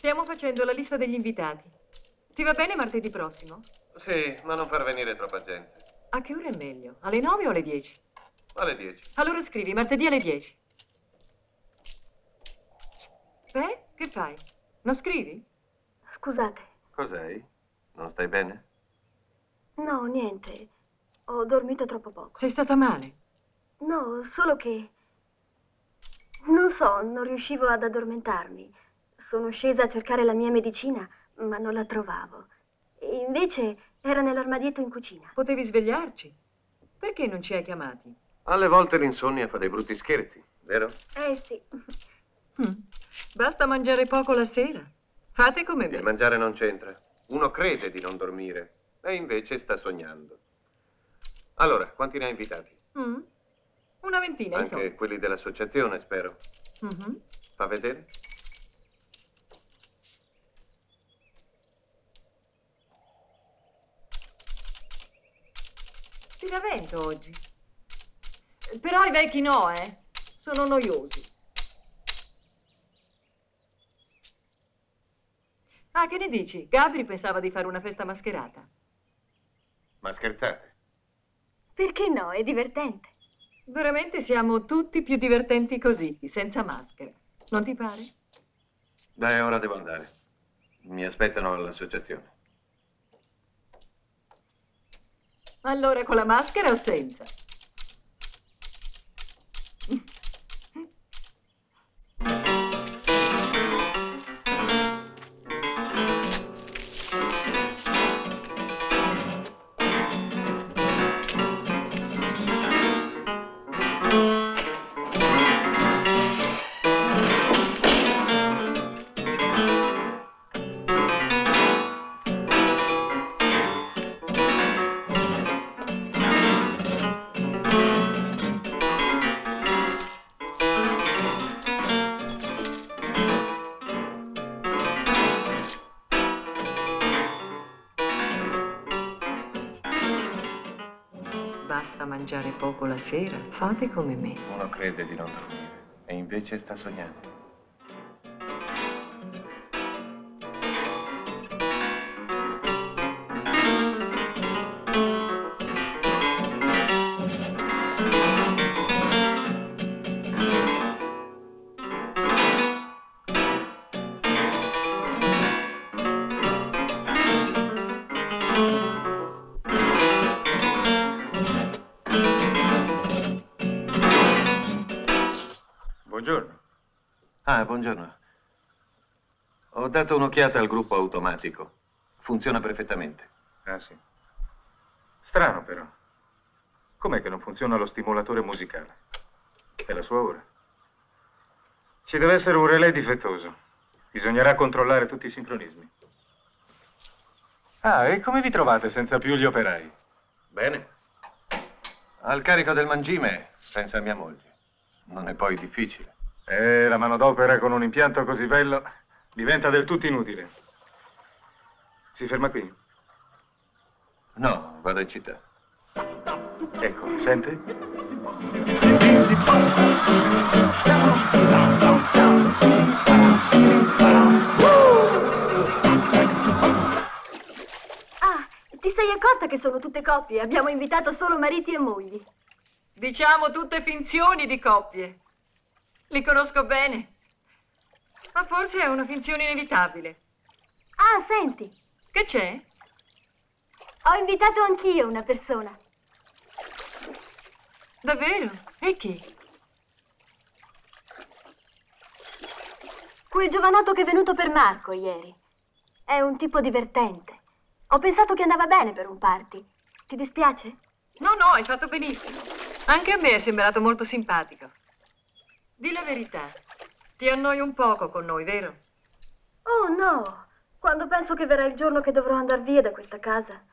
Stiamo facendo la lista degli invitati. Ti va bene martedì prossimo? Sì, ma non far venire troppa gente. A che ora è meglio? Alle 9 o alle 10? Alle 10. Allora scrivi martedì alle 10. Beh, che fai? Non scrivi? Scusate. Cos'hai? Non stai bene? No, niente. Ho dormito troppo poco. Sei stata male? No, solo che... non so, non riuscivo ad addormentarmi. Sono scesa a cercare la mia medicina, ma non la trovavo. E invece era nell'armadietto in cucina. Potevi svegliarci. Perché non ci hai chiamati? Alle volte l'insonnia fa dei brutti scherzi, vero? Sì. Basta mangiare poco la sera. Fate come me. Il mangiare non c'entra. Uno crede di non dormire e invece sta sognando. Allora, quanti ne hai invitati? Una ventina, insomma. Anche quelli dell'associazione, spero. Fa vedere? Ti ravento oggi. Però i vecchi no, sono noiosi. Ah, che ne dici? Gabri pensava di fare una festa mascherata. Ma scherzate? Perché no? È divertente. Veramente siamo tutti più divertenti così, senza maschera. Non ti pare? Beh, ora devo andare. Mi aspettano all'associazione. Allora, con la maschera o senza? Mangiare poco la sera, fate come me. Uno crede di non dormire e invece sta sognando. Buongiorno. Ho dato un'occhiata al gruppo automatico. Funziona perfettamente. Ah, sì. Strano, però. Com'è che non funziona lo stimolatore musicale? È la sua ora. Ci deve essere un relay difettoso. Bisognerà controllare tutti i sincronismi. Ah, e come vi trovate senza più gli operai? Bene. Al carico del mangime, pensa a mia moglie. Non è poi difficile. La manodopera con un impianto così bello diventa del tutto inutile. Si ferma qui? No, vado in città. Ecco, sente? Ah, ti sei accorta che sono tutte coppie? Abbiamo invitato solo mariti e mogli. Diciamo tutte finzioni di coppie. Li conosco bene, ma forse è una finzione inevitabile. Ah, senti. Che c'è? Ho invitato anch'io una persona. Davvero? E chi? Quel giovanotto che è venuto per Marco ieri. È un tipo divertente. Ho pensato che andava bene per un party. Ti dispiace? No, no, hai fatto benissimo. Anche a me è sembrato molto simpatico. Dì la verità, ti annoi un poco con noi, vero? Oh, no! Quando penso che verrà il giorno che dovrò andar via da questa casa.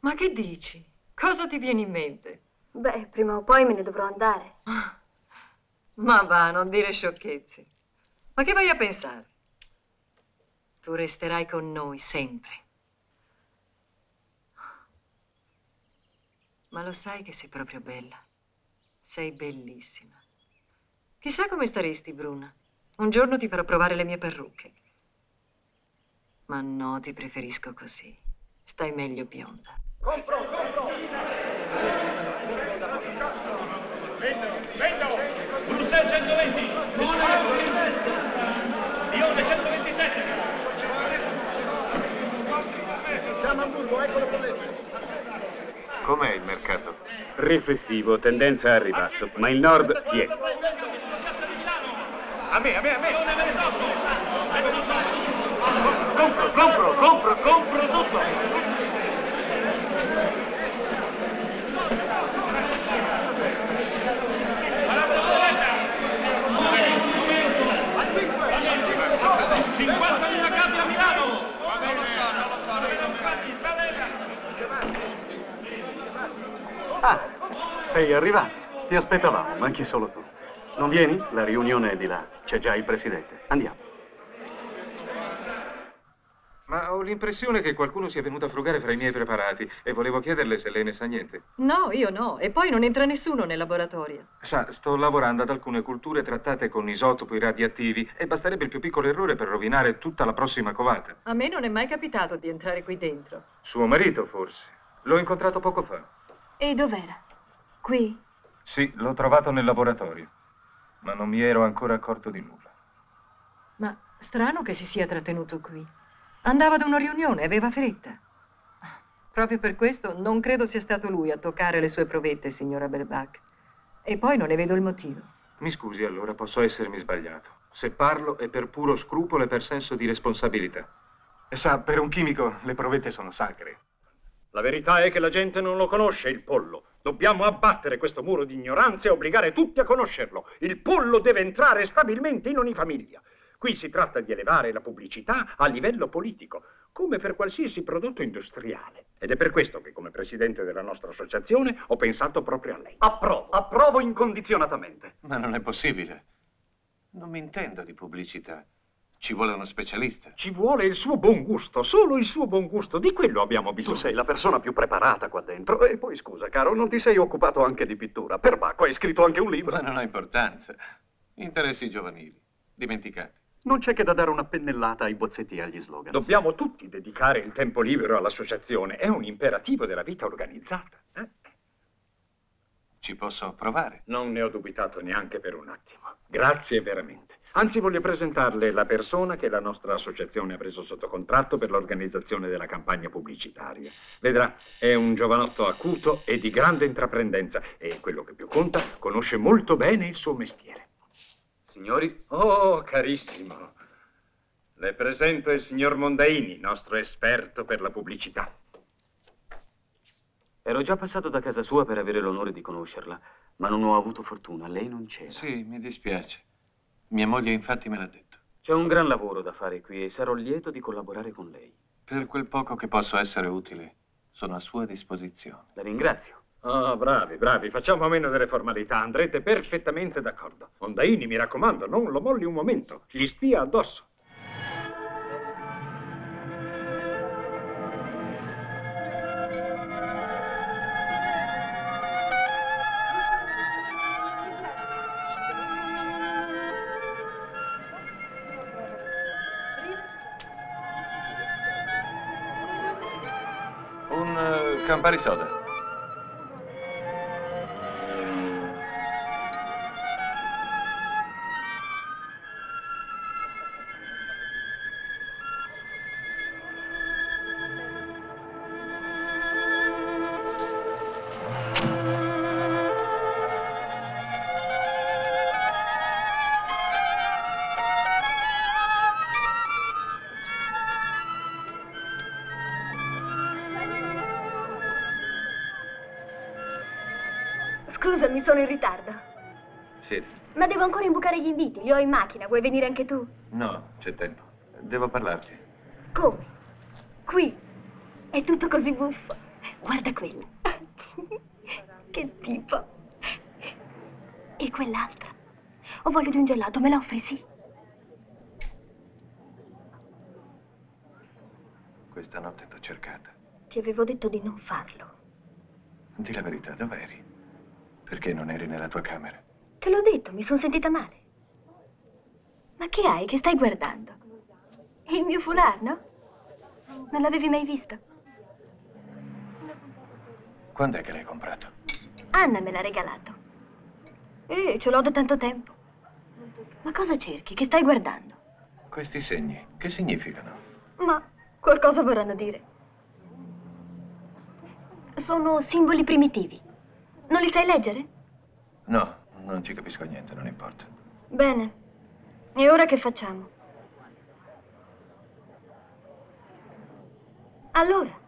Ma che dici? Cosa ti viene in mente? Beh, prima o poi me ne dovrò andare. Ma va, non dire sciocchezze. Ma che vai a pensare? Tu resterai con noi sempre. Ma lo sai che sei proprio bella. Sei bellissima. Chissà come staresti, Bruna. Un giorno ti farò provare le mie parrucche. Ma no, ti preferisco così. Stai meglio bionda. Compro! Vendo! Bruxelles 120! Lione 127! Siamo a Burgo, eccolo con me! Com'è il mercato? Riflessivo, tendenza al ribasso, ma il nord chi è? A me! Compro tutto! $50.000 a Milano! Va bene! Ah, sei arrivato. Ti aspettavamo, manchi solo tu. Non vieni? La riunione è di là. C'è già il presidente. Andiamo. Ma ho l'impressione che qualcuno sia venuto a frugare fra i miei preparati e volevo chiederle se lei ne sa niente. No, io no. E poi non entra nessuno nel laboratorio. Sa, sto lavorando ad alcune culture trattate con isotopi radioattivi e basterebbe il più piccolo errore per rovinare tutta la prossima covata. A me non è mai capitato di entrare qui dentro. Suo marito, forse. L'ho incontrato poco fa. E dov'era? Qui? Sì, l'ho trovato nel laboratorio, ma non mi ero ancora accorto di nulla. Ma strano che si sia trattenuto qui. Andava ad una riunione, aveva fretta. Proprio per questo non credo sia stato lui a toccare le sue provette, signora Berbach. E poi non ne vedo il motivo. Mi scusi allora, posso essermi sbagliato. Se parlo è per puro scrupolo e per senso di responsabilità. E sa, per un chimico le provette sono sacre. La verità è che la gente non lo conosce, il pollo. Dobbiamo abbattere questo muro di ignoranza e obbligare tutti a conoscerlo. Il pollo deve entrare stabilmente in ogni famiglia. Qui si tratta di elevare la pubblicità a livello politico, come per qualsiasi prodotto industriale. Ed è per questo che, come presidente della nostra associazione, ho pensato proprio a lei. Approvo incondizionatamente. Ma non è possibile. Non mi intendo di pubblicità. Ci vuole uno specialista. Ci vuole il suo buon gusto, solo il suo buon gusto. Di quello abbiamo bisogno. Tu sei la persona più preparata qua dentro. E poi scusa, caro, non ti sei occupato anche di pittura. Per Bacco hai scritto anche un libro. Ma non ha importanza. Interessi giovanili. Dimenticati. Non c'è che da dare una pennellata ai bozzetti e agli slogan. Dobbiamo tutti dedicare il tempo libero all'associazione. È un imperativo della vita organizzata. Ci posso provare? Non ne ho dubitato neanche per un attimo. Grazie veramente. Anzi, voglio presentarle la persona che la nostra associazione ha preso sotto contratto per l'organizzazione della campagna pubblicitaria. Vedrà, è un giovanotto acuto e di grande intraprendenza e, quello che più conta, conosce molto bene il suo mestiere. Signori, oh carissimo, le presento il signor Mondaini, nostro esperto per la pubblicità. Ero già passato da casa sua per avere l'onore di conoscerla, ma non ho avuto fortuna, lei non c'era. Sì, mi dispiace. Mia moglie infatti me l'ha detto. C'è un gran lavoro da fare qui e sarò lieto di collaborare con lei. Per quel poco che posso essere utile, sono a sua disposizione. La ringrazio. Ah, bravi. Facciamo a meno delle formalità, andrete perfettamente d'accordo. Mondaini, mi raccomando, non lo molli un momento, gli stia addosso. Campari soda. Scusami, sono in ritardo. Sì. Ma devo ancora imbucare gli inviti, li ho in macchina. Vuoi venire anche tu? No, c'è tempo. Devo parlarti. Come? Qui? È tutto così buffo. Guarda quello. Che tipo. E quell'altra. Ho voglia di un gelato, me la offri, sì? Questa notte t'ho cercata. Ti avevo detto di non farlo. Dì la verità, dov'eri? Perché non eri nella tua camera? Te l'ho detto, mi sono sentita male. Ma che hai che stai guardando? È il mio foulard, no? Non l'avevi mai visto? Quando è che l'hai comprato? Anna me l'ha regalato. E ce l'ho da tanto tempo. Ma cosa cerchi? Che stai guardando? Questi segni, che significano? Ma qualcosa vorranno dire. Sono simboli primitivi. Non li sai leggere? No, non ci capisco niente, non importa. Bene. E ora che facciamo? Allora?